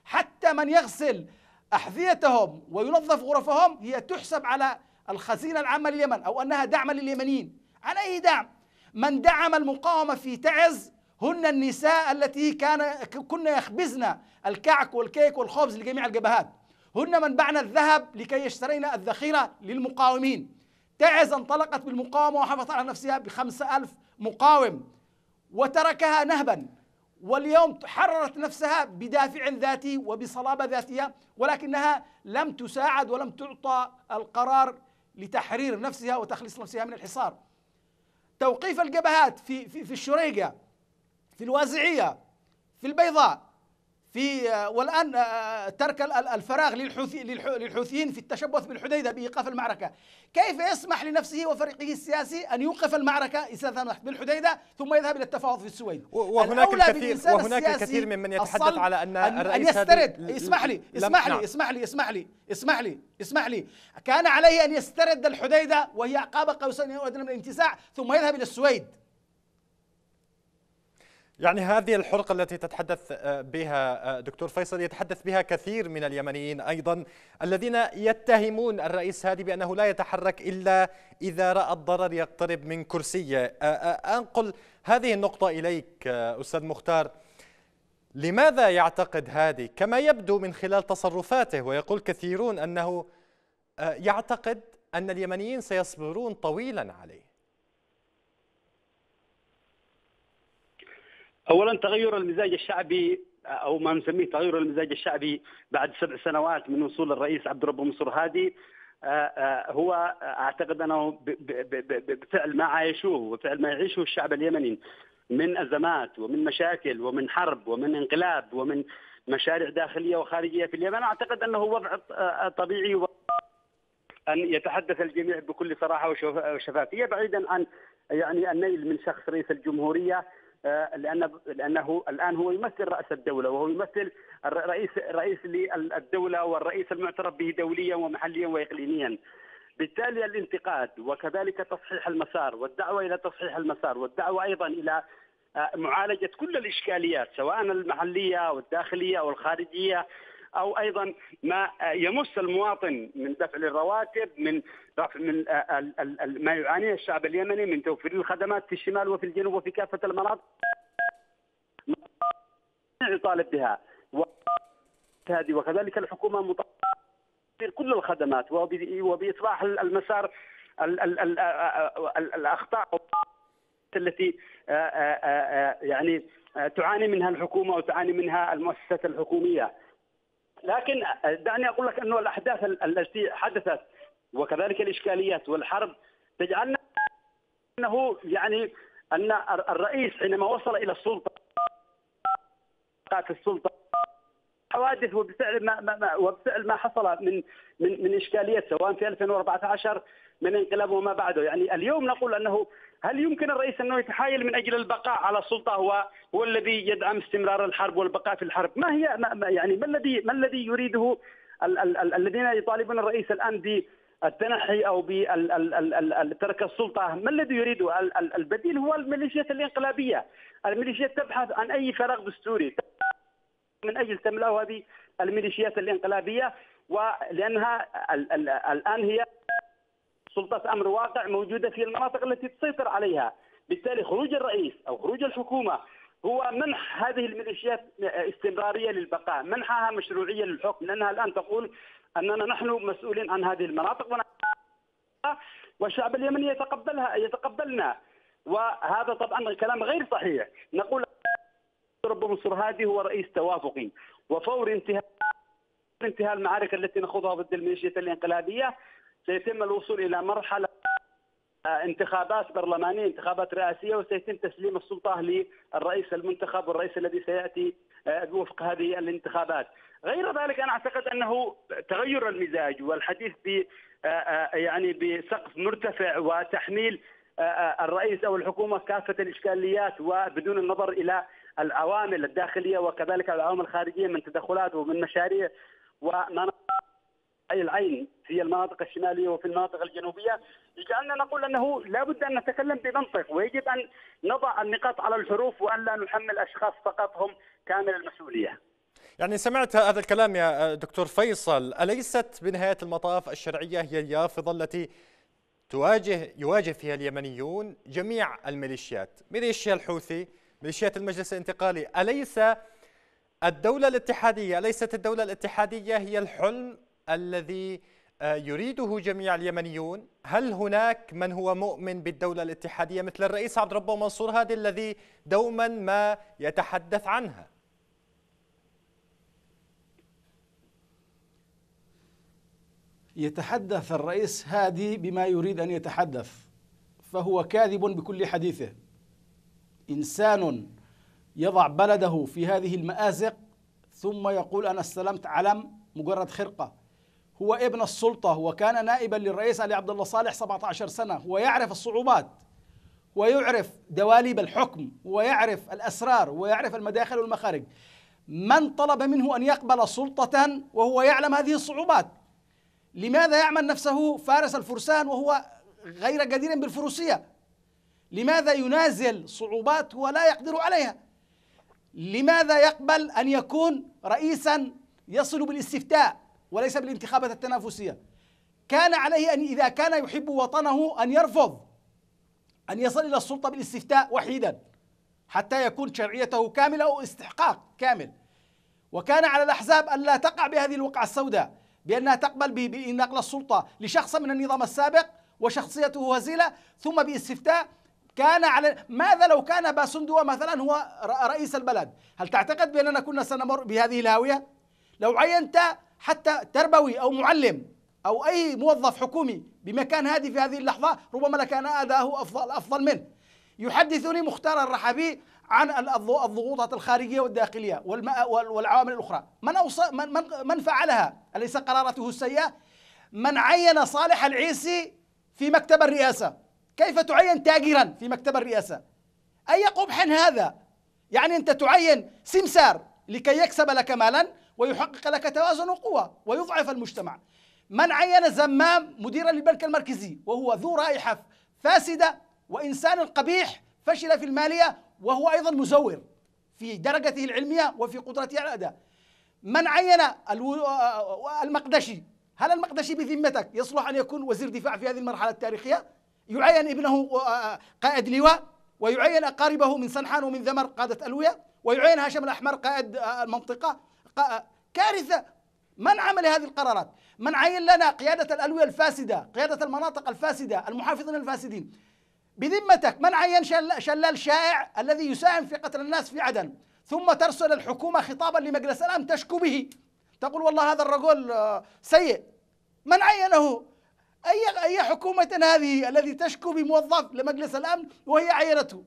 حتى من يغسل أحذيتهم وينظف غرفهم هي تحسب على الخزينة العامة لليمن أو أنها دعما لليمنيين. على أي دعم؟ من دعم المقاومة في تعز هن النساء التي كان كنا يخبزن الكعك والكيك والخبز لجميع الجبهات، هن من بعن الذهب لكي يشترين الذخيرة للمقاومين. تعز انطلقت بالمقاومة وحافظت على نفسها بخمسة ألف مقاوم وتركها نهبا، واليوم حررت نفسها بدافع ذاتي وبصلابة ذاتية، ولكنها لم تساعد ولم تعطى القرار لتحرير نفسها وتخليص نفسها من الحصار. توقيف الجبهات في في, في الشريقة، في الوازعية، في البيضاء، في والآن ترك الفراغ للحوثي للحوثيين في التشبث بالحديدة بإيقاف المعركة. كيف يسمح لنفسه وفريقه السياسي أن يوقف المعركة يسمح بالحديدة ثم يذهب إلى التفاوض في السويد؟ وهناك الكثير وهناك الكثير ممن يتحدث على أن الرئيس أن يسترد. اسمح لي اسمح لي اسمح لي اسمح لي اسمح لي اسمح لي كان عليه أن يسترد الحديدة وهي عقاب قوسين أو أدنى من الانتزاع ثم يذهب إلى السويد. يعني هذه الحرقة التي تتحدث بها دكتور فيصل يتحدث بها كثير من اليمنيين أيضا الذين يتهمون الرئيس هادي بأنه لا يتحرك إلا إذا رأى الضرر يقترب من كرسيه. أنقل هذه النقطة إليك أستاذ مختار، لماذا يعتقد هادي كما يبدو من خلال تصرفاته ويقول كثيرون أنه يعتقد أن اليمنيين سيصبرون طويلا عليه؟ أولا تغير المزاج الشعبي أو ما نسميه تغير المزاج الشعبي بعد سبع سنوات من وصول الرئيس عبد ربه منصور هادي هو أعتقد أنه بفعل ما عايشوه وفعل ما يعيشه الشعب اليمني من أزمات ومن مشاكل ومن حرب ومن انقلاب ومن مشاريع داخلية وخارجية في اليمن، أعتقد أنه وضع طبيعي أن يتحدث الجميع بكل صراحة وشفافية بعيدا عن يعني النيل من شخص رئيس الجمهورية، لأن لأنه الآن هو يمثل رأس الدولة وهو يمثل الرئيس رئيس للدولة والرئيس المعترف به دوليا ومحليا وإقليميا. بالتالي الانتقاد وكذلك تصحيح المسار والدعوة إلى تصحيح المسار والدعوة أيضا إلى معالجة كل الإشكاليات سواء المحلية والداخلية والخارجية أو أيضا ما يمس المواطن من دفع للرواتب، من دفع من ما يعانيه الشعب اليمني من توفير الخدمات في الشمال وفي الجنوب وفي كافة المناطق يطالب بها، وكذلك الحكومة مطالبة بكل الخدمات وبإصلاح المسار الأخطاء التي يعني تعاني منها الحكومة وتعاني منها المؤسسات الحكومية. لكن دعني أقول لك أنه الأحداث التي حدثت وكذلك الإشكاليات والحرب تجعلنا أنه يعني أن الرئيس حينما وصل إلى السلطة في السلطة حوادث وبفعل ما, ما وبفعل ما حصل من من من إشكاليات سواء في ألفين وأربعة عشر من انقلاب وما بعده. يعني اليوم نقول أنه هل يمكن الرئيس أنه يتحايل من أجل البقاء على السلطة؟ هو هو الذي يدعم استمرار الحرب والبقاء في الحرب. ما هي ما يعني ما الذي ما الذي يريده ال ال ال الذين يطالبون الرئيس الآن التنحي أو بترك السلطة. ما الذي يريده؟ البديل هو الميليشيات الانقلابية. الميليشيات تبحث عن أي فراغ دستوري من أجل تملأه هذه الميليشيات الانقلابية، ولأنها الآن هي سلطة أمر واقع موجودة في المناطق التي تسيطر عليها. بالتالي خروج الرئيس أو خروج الحكومة هو منح هذه الميليشيات استمرارية للبقاء، منحها مشروعية للحكم، لأنها الآن تقول أننا نحن مسؤولين عن هذه المناطق والشعب اليمني يتقبلها يتقبلنا. وهذا طبعا كلام غير صحيح. نقول عبد ربه منصور هادي هو رئيس توافقي، وفور انتهاء انتهاء المعارك التي نخوضها ضد الميليشيات الانقلابية سيتم الوصول إلى مرحلة انتخابات برلمانية، انتخابات رئاسية، وسيتم تسليم السلطة للرئيس المنتخب والرئيس الذي سيأتي وفق هذه الانتخابات. غير ذلك أنا أعتقد أنه تغير المزاج والحديث ب يعني بسقف مرتفع وتحميل الرئيس أو الحكومة كافة الإشكاليات وبدون النظر إلى العوامل الداخلية وكذلك العوامل الخارجية من تدخلات ومن مشاريع ومناطق العين في المناطق الشمالية وفي المناطق الجنوبية، يجعلنا نقول أنه لا بد أن نتكلم بمنطق، ويجب أن نضع النقاط على الحروف وأن لا نحمل الأشخاص فقط هم كامل المسؤولية. يعني سمعت هذا الكلام يا دكتور فيصل، أليست بنهاية المطاف الشرعية هي اليافضة التي تواجه يواجه فيها اليمنيون جميع الميليشيات، ميليشيا الحوثي، ميليشيات المجلس الانتقالي، أليس الدولة الاتحادية أليست الدولة الاتحادية هي الحلم الذي يريده جميع اليمنيون؟ هل هناك من هو مؤمن بالدولة الاتحادية مثل الرئيس عبد ربه منصور هادي الذي دوما ما يتحدث عنها؟ يتحدث الرئيس هادي بما يريد أن يتحدث، فهو كاذب بكل حديثه. إنسان يضع بلده في هذه المآزق ثم يقول أنا استلمت علم، مجرد خرقة. هو ابن السلطة، هو كان نائبا للرئيس علي عبد الله صالح سبعة عشر سنة، هو يعرف الصعوبات ويعرف دواليب الحكم ويعرف الأسرار ويعرف المداخل والمخارج. من طلب منه أن يقبل سلطة وهو يعلم هذه الصعوبات؟ لماذا يعمل نفسه فارس الفرسان وهو غير قدير بالفروسية؟ لماذا ينازل صعوبات ولا يقدر عليها؟ لماذا يقبل أن يكون رئيسا يصل بالاستفتاء وليس بالانتخابات التنافسية؟ كان عليه أن إذا كان يحب وطنه أن يرفض أن يصل إلى السلطة بالاستفتاء وحيدا حتى يكون شرعيته كاملة أو استحقاق كامل. وكان على الأحزاب أن لا تقع بهذه الوقعة السوداء بأنها تقبل بنقل السلطة لشخص من النظام السابق وشخصيته هزيلة ثم باستفتاء. كان على ماذا لو كان باسندوة مثلا هو رئيس البلد؟ هل تعتقد بأننا كنا سنمر بهذه الهاوية؟ لو عينت حتى تربوي أو معلم أو أي موظف حكومي بمكان هادي في هذه اللحظة ربما لكان أداؤه أفضل أفضل منه. يحدثني مختار الرحبي عن الضغوطات الخارجية والداخلية والعوامل الأخرى. من من من فعلها؟ أليس قراراته السيئة؟ من عين صالح العيسي في مكتب الرئاسة، كيف تعين تاجرا في مكتب الرئاسة؟ أي قبح هذا؟ يعني أنت تعين سمسار لكي يكسب لك مالا ويحقق لك توازن وقوة ويضعف المجتمع. من عين زمام مديرا للبنك المركزي وهو ذو رائحة فاسدة وإنسان قبيح فشل في المالية وهو أيضا مزور في درجته العلمية وفي قدرته على الأداء. من عين المقدشي، هل المقدشي بذمتك يصلح أن يكون وزير دفاع في هذه المرحلة التاريخية؟ يعين ابنه قائد لواء ويعين أقاربه من صنحان ومن ذمر قادة ألوية ويعين هاشم الأحمر قائد المنطقة. كارثة. من عمل هذه القرارات؟ من عين لنا قيادة الألوية الفاسدة، قيادة المناطق الفاسدة، المحافظين الفاسدين؟ بذمتك من عين شلال شائع الذي يساهم في قتل الناس في عدن، ثم ترسل الحكومة خطابا لمجلس الأمن تشكو به، تقول والله هذا الرجل سيء؟ من عينه؟ أي أي حكومة هذه الذي تشكو بموظف لمجلس الأمن وهي عينته؟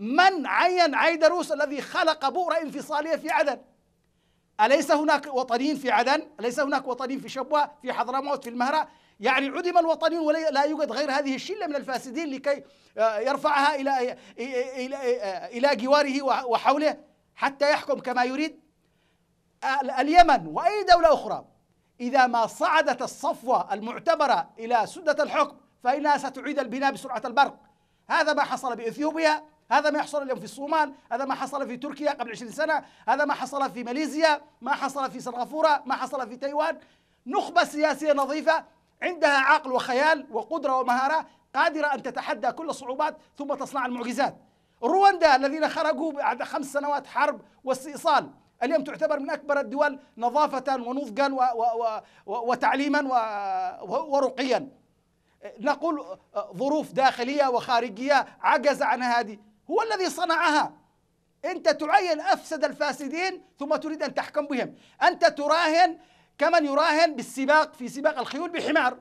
من عين عيدروس الذي خلق بؤرة انفصالية في عدن؟ أليس هناك وطنيين في عدن؟ أليس هناك وطنيين في شبوة، في حضرموت، في المهرة؟ يعني عدم الوطنيون ولا يوجد غير هذه الشلة من الفاسدين لكي يرفعها إلى إلى إلى جواره وحوله حتى يحكم كما يريد. اليمن وأي دولة أخرى إذا ما صعدت الصفوة المعتبرة إلى سدة الحكم فإنها ستعيد البناء بسرعة البرق. هذا ما حصل بإثيوبيا، هذا ما يحصل اليوم في الصومال، هذا ما حصل في تركيا قبل عشرين سنة، هذا ما حصل في ماليزيا، ما حصل في سنغافورة، ما حصل في تايوان. نخبة سياسية نظيفة عندها عقل وخيال وقدرة ومهارة قادرة أن تتحدى كل الصعوبات ثم تصنع المعجزات. رواندا الذين خرجوا بعد خمس سنوات حرب واستئصال اليوم تعتبر من أكبر الدول نظافة ونضجا وتعليما ورقيا. نقول ظروف داخلية وخارجية عجز عنها هذه، هو الذي صنعها. أنت تعين أفسد الفاسدين ثم تريد أن تحكم بهم. أنت تراهن كمن يراهن بالسباق في سباق الخيول بحمار،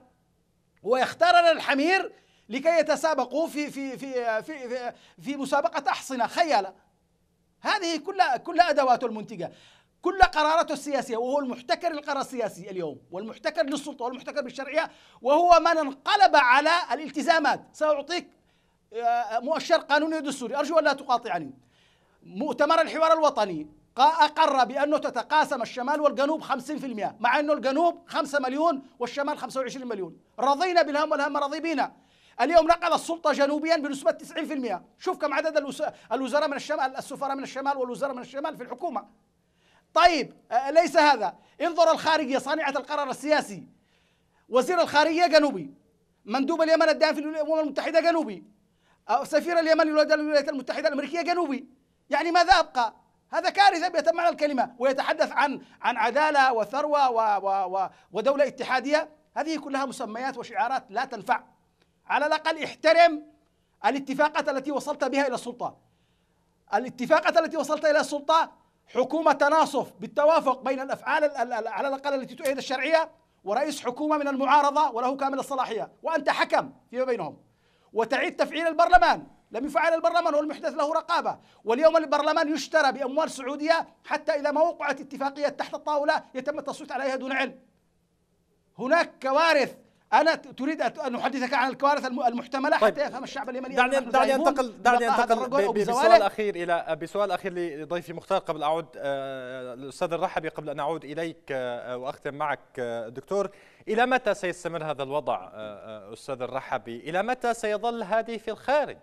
ويختارنا الحمير لكي يتسابقوا في في في في في, في مسابقة أحصنة خيالة. هذه كل كل أدواته المنتجة، كل قراراته السياسية، وهو المحتكر للقرار السياسي اليوم، والمحتكر للسلطة، والمحتكر بالشرعية، وهو من انقلب على الالتزامات. سأعطيك مؤشر قانوني دستوري، أرجو أن لا تقاطعني. مؤتمر الحوار الوطني أقر بأنه تتقاسم الشمال والجنوب خمسين بالمئة، مع أنه الجنوب خمسة مليون والشمال خمسة وعشرين مليون. رضينا بالهم والهم راضي بينا. اليوم نقل السلطة جنوبيا بنسبة تسعين بالمئة. شوف كم عدد الوزراء من الشمال، السفراء من الشمال والوزراء من الشمال في الحكومة. طيب ليس هذا، انظر الخارجية صانعة القرار السياسي. وزير الخارجية جنوبي، مندوب اليمن الدائم في الأمم المتحدة جنوبي، سفير اليمن لدى الولايات المتحدة الأمريكية جنوبي. يعني ماذا أبقى؟ هذا كارثة بيتمعنى الكلمة. ويتحدث عن عن عدالة وثروة و و و ودولة اتحادية. هذه كلها مسميات وشعارات لا تنفع. على الأقل احترم الاتفاقات التي وصلت بها إلى السلطة. الاتفاقات التي وصلت إلى السلطة حكومة تناصف بالتوافق بين الأفعال على الأقل التي تؤيد الشرعية، ورئيس حكومة من المعارضة وله كامل الصلاحية، وأنت حكم فيما بينهم. وتعيد تفعيل البرلمان، لم يفعل البرلمان، هو المحدث له رقابة. واليوم البرلمان يشترى بأموال سعودية، حتى إذا ما وقعت اتفاقية تحت الطاولة يتم التصويت عليها دون علم. هناك كوارث. أنا تريد أن أحدثك عن الكوارث المحتملة حتى يفهم الشعب اليمني. دعني دعني أنتقل دعني أنتقل بسؤال أخير إلى بسؤال أخير لضيفي مختار قبل أعود الأستاذ الرحبي، قبل أن أعود إليك وأختم معك دكتور. إلى متى سيستمر هذا الوضع أستاذ الرحبي؟ إلى متى سيظل هادي في الخارج؟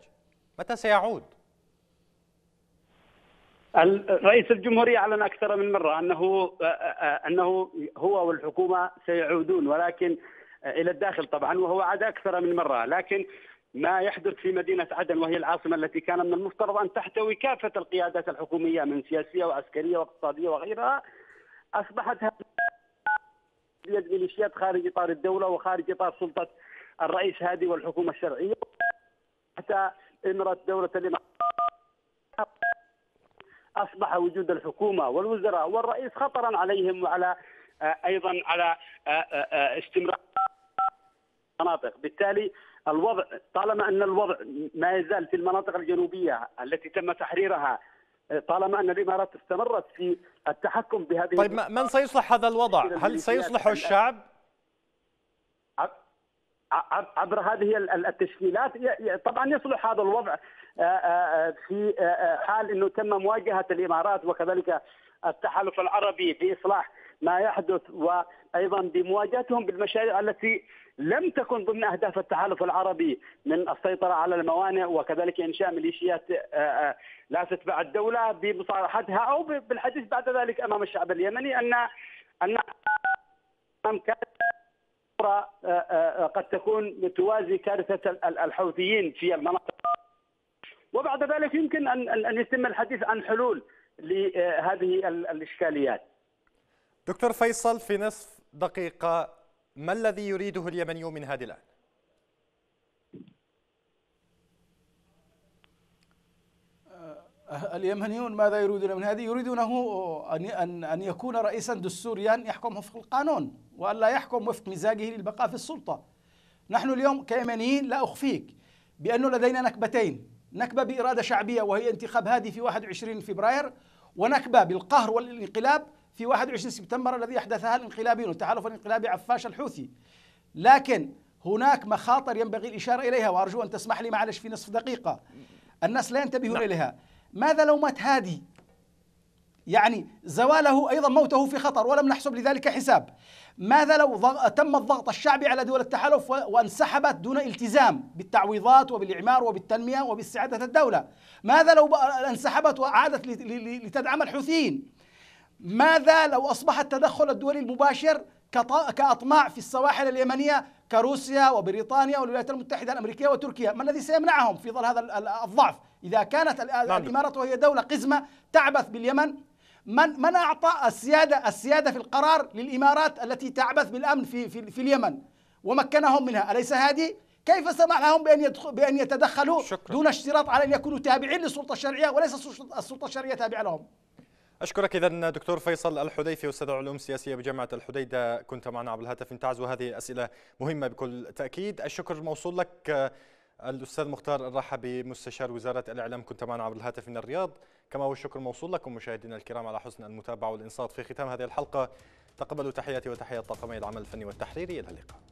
متى سيعود؟ رئيس الجمهورية أعلن أكثر من مرة أنه أنه هو والحكومة سيعودون، ولكن إلى الداخل طبعا، وهو عاد أكثر من مرة. لكن ما يحدث في مدينة عدن، وهي العاصمة التي كان من المفترض أن تحتوي كافة القيادات الحكومية من سياسية وعسكرية واقتصادية وغيرها، أصبحت يد ميليشيات خارج إطار الدولة وخارج إطار سلطة الرئيس هادي والحكومة الشرعية، حتى إمرت دولة الإمارات. أصبح وجود الحكومة والوزراء والرئيس خطرا عليهم، وعلى أيضا على استمرار مناطق. بالتالي الوضع، طالما أن الوضع ما يزال في المناطق الجنوبية التي تم تحريرها، طالما أن الإمارات استمرت في التحكم بهذه. طيب من سيصلح هذا الوضع؟ هل سيصلح الشعب؟ عبر هذه التشكيلات طبعا يصلح هذا الوضع في حال أنه تم مواجهة الإمارات وكذلك التحالف العربي بإصلاح ما يحدث، وأيضا بمواجهتهم بالمشاريع التي لم تكن ضمن أهداف التحالف العربي من السيطرة على الموانئ وكذلك إنشاء ميليشيات لا تتبع الدولة، بمصارحتها أو بالحديث بعد ذلك أمام الشعب اليمني أن أن قد تكون توازي كارثة الحوثيين في المناطق. وبعد ذلك يمكن أن أن يتم الحديث عن حلول لهذه الإشكاليات. دكتور فيصل، في نصف دقيقة، ما الذي يريده اليمني من هذه الآن؟ اليمنيون ماذا يريدون من هذه؟ يريدونه أن أن يكون رئيسا دستوريا يحكم وفق القانون، وألا يحكم وفق مزاجه للبقاء في السلطة. نحن اليوم كيمنيين لا أخفيك بأنه لدينا نكبتين، نكبة بإرادة شعبية وهي انتخاب هادي في واحد وعشرين فبراير، ونكبة بالقهر والانقلاب في واحد وعشرين سبتمبر الذي أحدثها الانقلابيون، التحالف الانقلابي عفاش الحوثي. لكن هناك مخاطر ينبغي الإشارة إليها، وأرجو أن تسمح لي معلش في نصف دقيقة. الناس لا ينتبهون إليها. ماذا لو مات هادي؟ يعني زواله أيضا موته في خطر ولم نحسب لذلك حساب. ماذا لو تم الضغط الشعبي على دول التحالف وانسحبت دون التزام بالتعويضات وبالإعمار وبالتنمية وباستعادة الدولة؟ ماذا لو انسحبت وعادت لتدعم الحوثيين؟ ماذا لو أصبح التدخل الدولي المباشر كأطماع في السواحل اليمنية كروسيا وبريطانيا والولايات المتحدة الأمريكية وتركيا؟ ما الذي سيمنعهم في ظل هذا الضعف؟ إذا كانت الإمارات وهي دولة قزمة تعبث باليمن، من من أعطى السيادة السيادة في القرار للإمارات التي تعبث بالأمن في في, في اليمن ومكنهم منها؟ أليس هادي؟ كيف سمح لهم بأن بأن يتدخلوا شكرا. دون اشتراط على أن يكونوا تابعين للسلطة الشرعية وليس السلطة الشرعية تابعة لهم. أشكرك إذا دكتور فيصل الحديفي أستاذ علوم سياسية بجامعة الحديدة، كنت معنا عبر الهاتف من تعز، وهذه أسئلة مهمة بكل تأكيد. الشكر موصول لك الأستاذ مختار الرحبي مستشار وزارة الإعلام، كنت معنا عبر الهاتف من الرياض، كما هو الشكر موصول لكم مشاهدينا الكرام على حسن المتابعة والإنصات. في ختام هذه الحلقة تقبلوا تحياتي وتحية طاقمي العمل الفني والتحريري، إلى اللقاء.